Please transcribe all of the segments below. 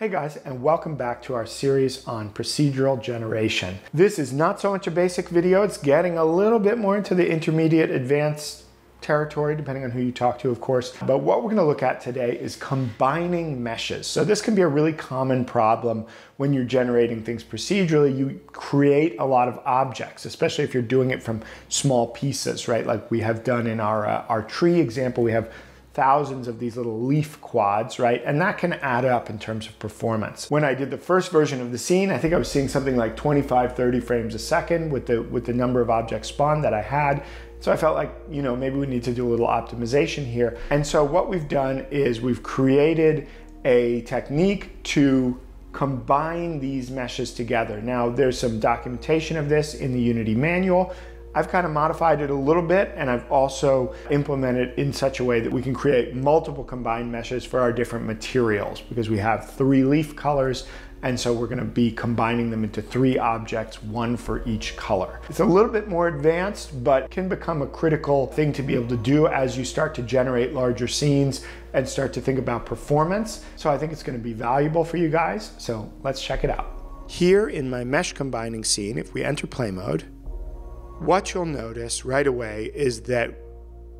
Hey guys, and welcome back to our series on procedural generation. This is not so much a basic video, it's getting a little bit more into the intermediate advanced territory, depending on who you talk to, of course. But what we're gonna look at today is combining meshes. So this can be a really common problem when you're generating things procedurally. You create a lot of objects, especially if you're doing it from small pieces, right? Like we have done in our tree example, we have thousands of these little leaf quads, right? And that can add up in terms of performance. When I did the first version of the scene, I think I was seeing something like 25, 30 frames a second with the number of objects spawned that I had. So I felt like, you know, maybe we need to do a little optimization here. And so what we've done is we've created a technique to combine these meshes together. Now, there's some documentation of this in the Unity manual. I've kind of modified it a little bit, and I've also implemented it in such a way that we can create multiple combined meshes for our different materials, because we have three leaf colors, and so we're gonna be combining them into three objects, one for each color. It's a little bit more advanced, but can become a critical thing to be able to do as you start to generate larger scenes and start to think about performance. So I think it's gonna be valuable for you guys, so let's check it out. Here in my mesh combining scene, if we enter play mode, what you'll notice right away is that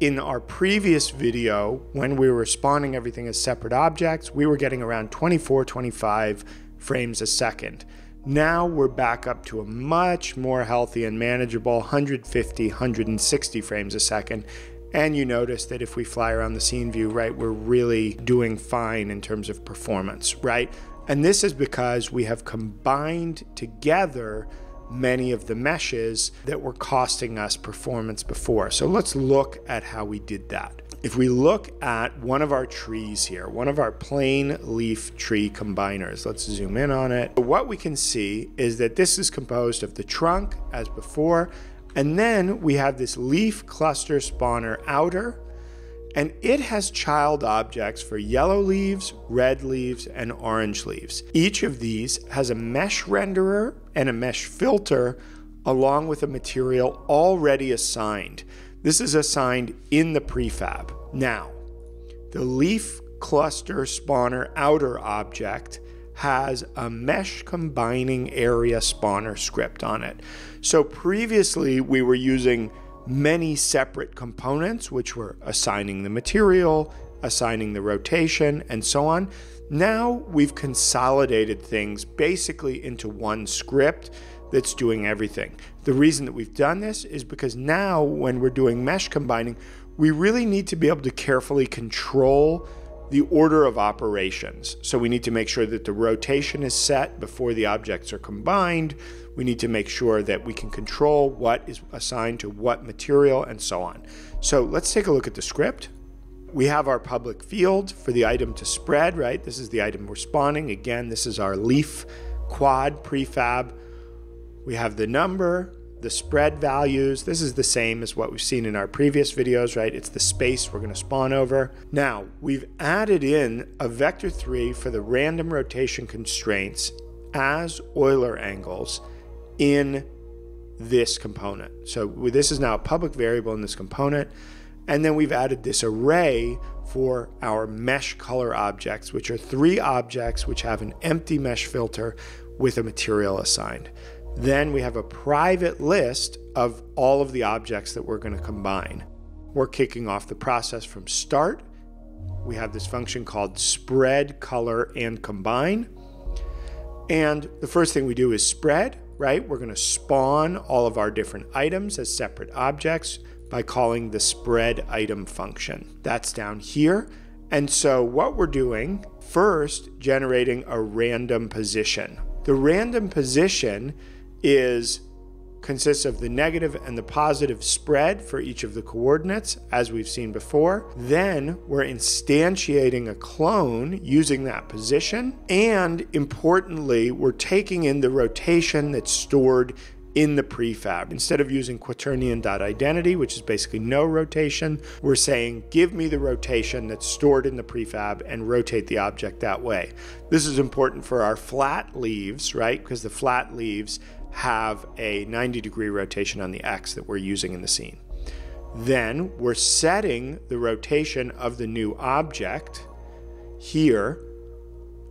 in our previous video, when we were spawning everything as separate objects, we were getting around 24, 25 frames a second. Now we're back up to a much more healthy and manageable 150, 160 frames a second. And you notice that if we fly around the scene view, right, we're really doing fine in terms of performance, right? And this is because we have combined together many of the meshes that were costing us performance before. So let's look at how we did that. If we look at one of our trees here, one of our plain leaf tree combiners, let's zoom in on it. What we can see is that this is composed of the trunk as before, and then we have this leaf cluster spawner outer, and it has child objects for yellow leaves, red leaves, and orange leaves. Each of these has a mesh renderer and a mesh filter along with a material already assigned. This is assigned in the prefab. Now, the leaf cluster spawner outer object has a mesh combining area spawner script on it. So previously we were using many separate components, which were assigning the material, assigning the rotation, and so on. Now we've consolidated things basically into one script that's doing everything. The reason that we've done this is because now when we're doing mesh combining, we really need to be able to carefully control the order of operations. So we need to make sure that the rotation is set before the objects are combined. We need to make sure that we can control what is assigned to what material and so on. So let's take a look at the script. We have our public field for the item to spread, right? This is the item we're spawning. Again, this is our leaf quad prefab. We have the number, the spread values. This is the same as what we've seen in our previous videos, right? It's the space we're gonna spawn over. Now, we've added in a vector 3 for the random rotation constraints as Euler angles in this component. So this is now a public variable in this component. And then we've added this array for our mesh color objects, which are three objects which have an empty mesh filter with a material assigned. Then we have a private list of all of the objects that we're going to combine. We're kicking off the process from start. We have this function called spread, color, and combine. And the first thing we do is spread, right? We're going to spawn all of our different items as separate objects by calling the spread item function. That's down here. And so what we're doing first, generating a random position. The random position consists of the negative and the positive spread for each of the coordinates, as we've seen before. Then we're instantiating a clone using that position. And importantly, we're taking in the rotation that's stored in the prefab. Instead of using quaternion.identity, which is basically no rotation, we're saying, give me the rotation that's stored in the prefab and rotate the object that way. This is important for our flat leaves, right? Because the flat leaves have a 90-degree rotation on the X that we're using in the scene. Then we're setting the rotation of the new object here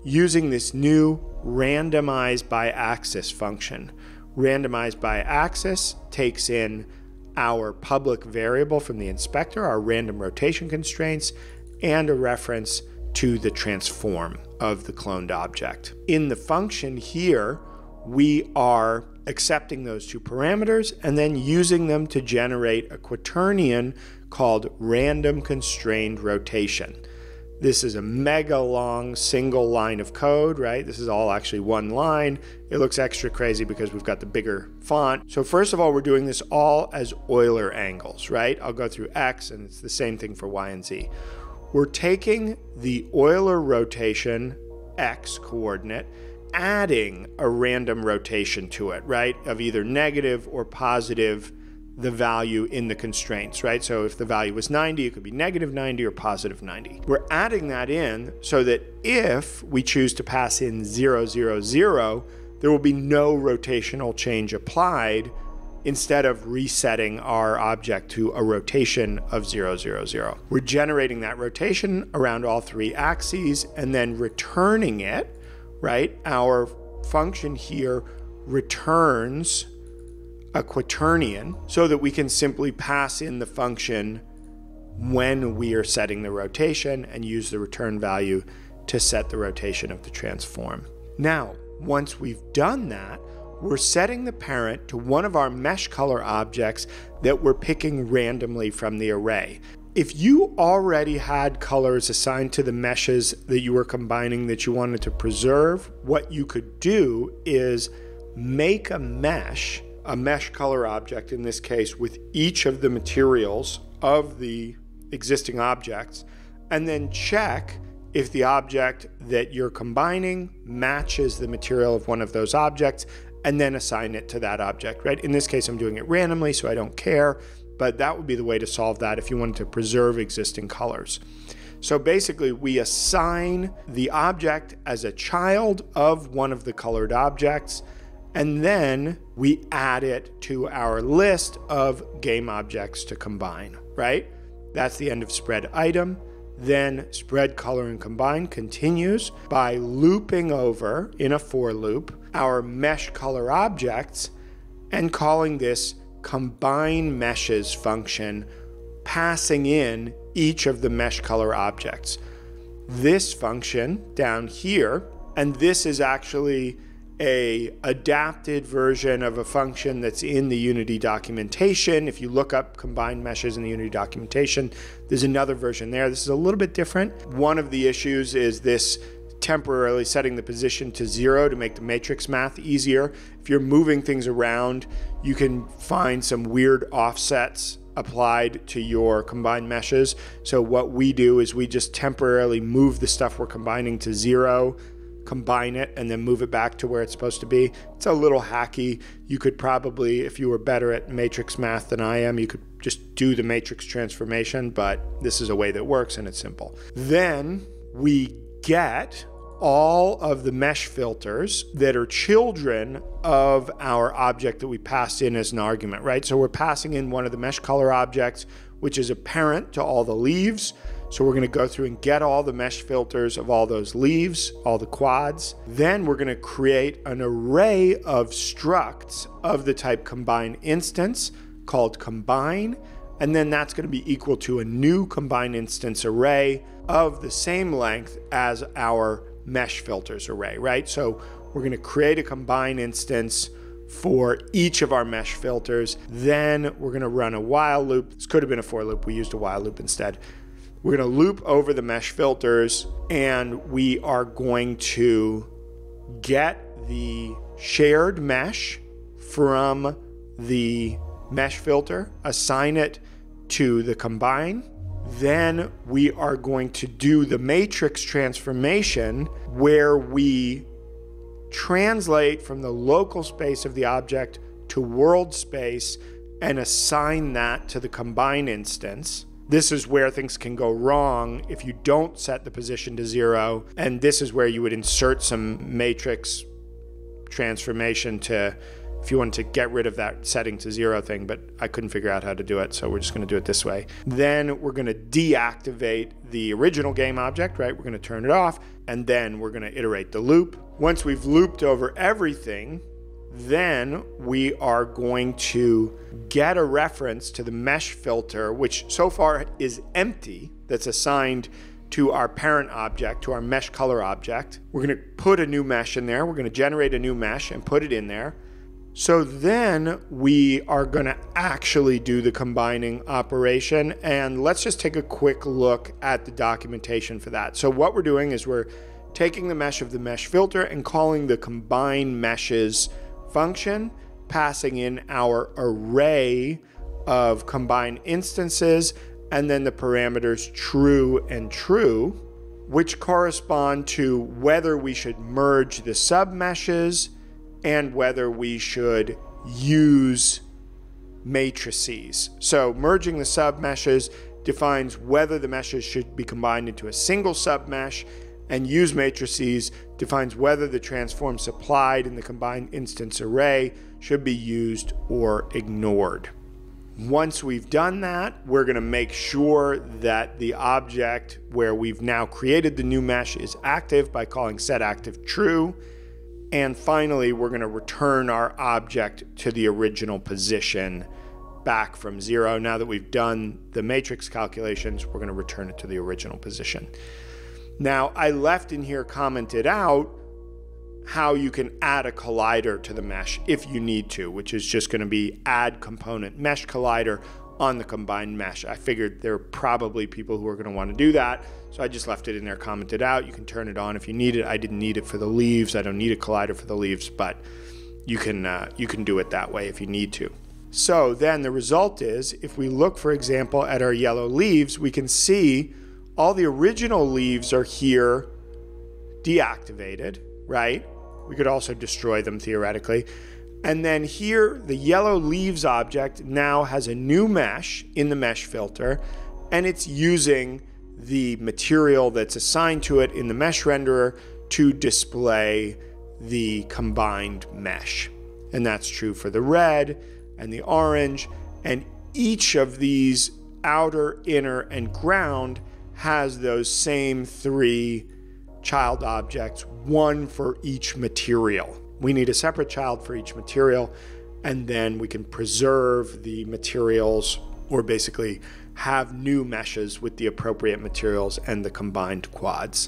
using this new randomized by axis function. Randomized by axis takes in our public variable from the inspector, our random rotation constraints, and a reference to the transform of the cloned object. In the function here, we are accepting those two parameters and then using them to generate a quaternion called random constrained rotation. This is a mega long single line of code, right? This is all actually one line. It looks extra crazy because we've got the bigger font. So first of all, we're doing this all as Euler angles, right? I'll go through X, and it's the same thing for Y and Z. We're taking the Euler rotation X coordinate, adding a random rotation to it, right? Of either negative or positive, the value in the constraints, right? So if the value was 90, it could be negative 90 or positive 90. We're adding that in so that if we choose to pass in 0, 0, 0, there will be no rotational change applied, instead of resetting our object to a rotation of 0, 0, 0. We're generating that rotation around all three axes and then returning it, right? Our function here returns a quaternion so that we can simply pass in the function when we are setting the rotation and use the return value to set the rotation of the transform. Now, once we've done that, we're setting the parent to one of our mesh color objects that we're picking randomly from the array. If you already had colors assigned to the meshes that you were combining that you wanted to preserve, what you could do is make a mesh color object in this case, with each of the materials of the existing objects, and then check if the object that you're combining matches the material of one of those objects, and then assign it to that object, right? In this case, I'm doing it randomly, so I don't care, but that would be the way to solve that if you wanted to preserve existing colors. So basically, we assign the object as a child of one of the colored objects, and then we add it to our list of game objects to combine, right? That's the end of spread item. Then spread color and combine continues by looping over in a for loop our mesh color objects and calling this combine meshes function, passing in each of the mesh color objects. This function down here, and this is actually an adapted version of a function that's in the Unity documentation. If you look up combined meshes in the Unity documentation, there's another version there. This is a little bit different. One of the issues is this temporarily setting the position to 0 to make the matrix math easier. If you're moving things around, you can find some weird offsets applied to your combined meshes. So what we do is we just temporarily move the stuff we're combining to 0, combine it, and then move it back to where it's supposed to be. It's a little hacky. You could probably, if you were better at matrix math than I am, you could just do the matrix transformation, but this is a way that works and it's simple. Then we get all of the mesh filters that are children of our object that we passed in as an argument, right? So we're passing in one of the mesh color objects, which is a parent to all the leaves. So we're going to go through and get all the mesh filters of all those leaves, all the quads. Then we're going to create an array of structs of the type combine instance called combine. And then that's going to be equal to a new combine instance array of the same length as our mesh filters array, right? So we're going to create a combine instance for each of our mesh filters. Then we're going to run a while loop. This could have been a for loop. We used a while loop instead. We're going to loop over the mesh filters, and we are going to get the shared mesh from the mesh filter, assign it to the combine. Then we are going to do the matrix transformation where we translate from the local space of the object to world space and assign that to the combine instance. This is where things can go wrong if you don't set the position to 0. And this is where you would insert some matrix transformation to if you wanted to get rid of that setting to zero thing, but I couldn't figure out how to do it, so we're just gonna do it this way. Then we're gonna deactivate the original game object, right? We're gonna turn it off, and then we're gonna iterate the loop. Once we've looped over everything, then we are going to get a reference to the mesh filter, which so far is empty, that's assigned to our parent object, to our mesh color object. We're gonna put a new mesh in there. We're gonna generate a new mesh and put it in there. So then we are gonna actually do the combining operation, and let's just take a quick look at the documentation for that. So what we're doing is we're taking the mesh of the mesh filter and calling the combine meshes function, passing in our array of combined instances, and then the parameters true and true, which correspond to whether we should merge the submeshes and whether we should use matrices. So merging the submeshes defines whether the meshes should be combined into a single submesh, and use matrices defines whether the transform supplied in the combined instance array should be used or ignored. Once we've done that, we're gonna make sure that the object where we've now created the new mesh is active by calling setActive true. And finally, we're gonna return our object to the original position back from zero. Now that we've done the matrix calculations, we're gonna return it to the original position. Now, I left in here commented out how you can add a collider to the mesh if you need to, which is just gonna be add component mesh collider on the combined mesh. I figured there are probably people who are gonna wanna do that, so I just left it in there commented out. You can turn it on if you need it. I didn't need it for the leaves. I don't need a collider for the leaves, but you can do it that way if you need to. So then the result is, if we look, for example, at our yellow leaves, we can see all the original leaves are here deactivated, right? We could also destroy them theoretically. And then here, the yellow leaves object now has a new mesh in the mesh filter, and it's using the material that's assigned to it in the mesh renderer to display the combined mesh. And that's true for the red and the orange, and each of these outer, inner, and ground has those same three child objects, one for each material. We need a separate child for each material, and then we can preserve the materials, or basically have new meshes with the appropriate materials and the combined quads.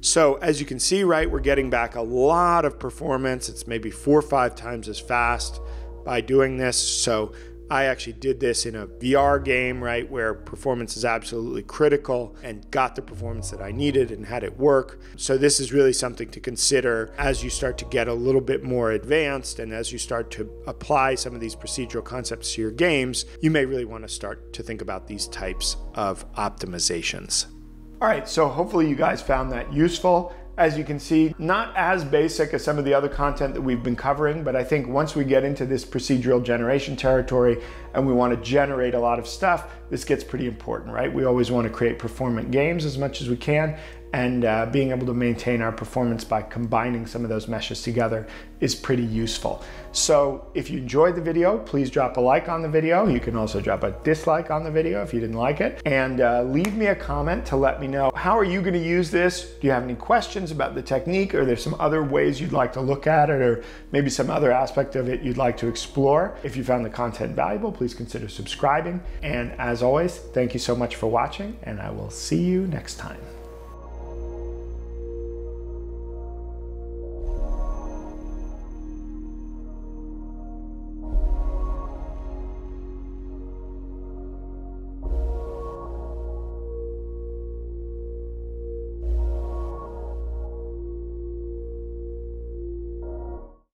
So as you can see, right, we're getting back a lot of performance. It's maybe 4 or 5 times as fast by doing this. So I actually did this in a VR game, right, where performance is absolutely critical, and got the performance that I needed and had it work. So this is really something to consider as you start to get a little bit more advanced, and as you start to apply some of these procedural concepts to your games, you may really want to start to think about these types of optimizations. All right, so hopefully you guys found that useful. As you can see, not as basic as some of the other content that we've been covering, but I think once we get into this procedural generation territory and we want to generate a lot of stuff, this gets pretty important, right? We always want to create performant games as much as we can, and being able to maintain our performance by combining some of those meshes together is pretty useful. So if you enjoyed the video, please drop a like on the video. You can also drop a dislike on the video if you didn't like it. And leave me a comment to let me know, how are you gonna use this? Do you have any questions about the technique, or there's some other ways you'd like to look at it, or maybe some other aspect of it you'd like to explore? If you found the content valuable, please consider subscribing. And as always, thank you so much for watching, and I will see you next time.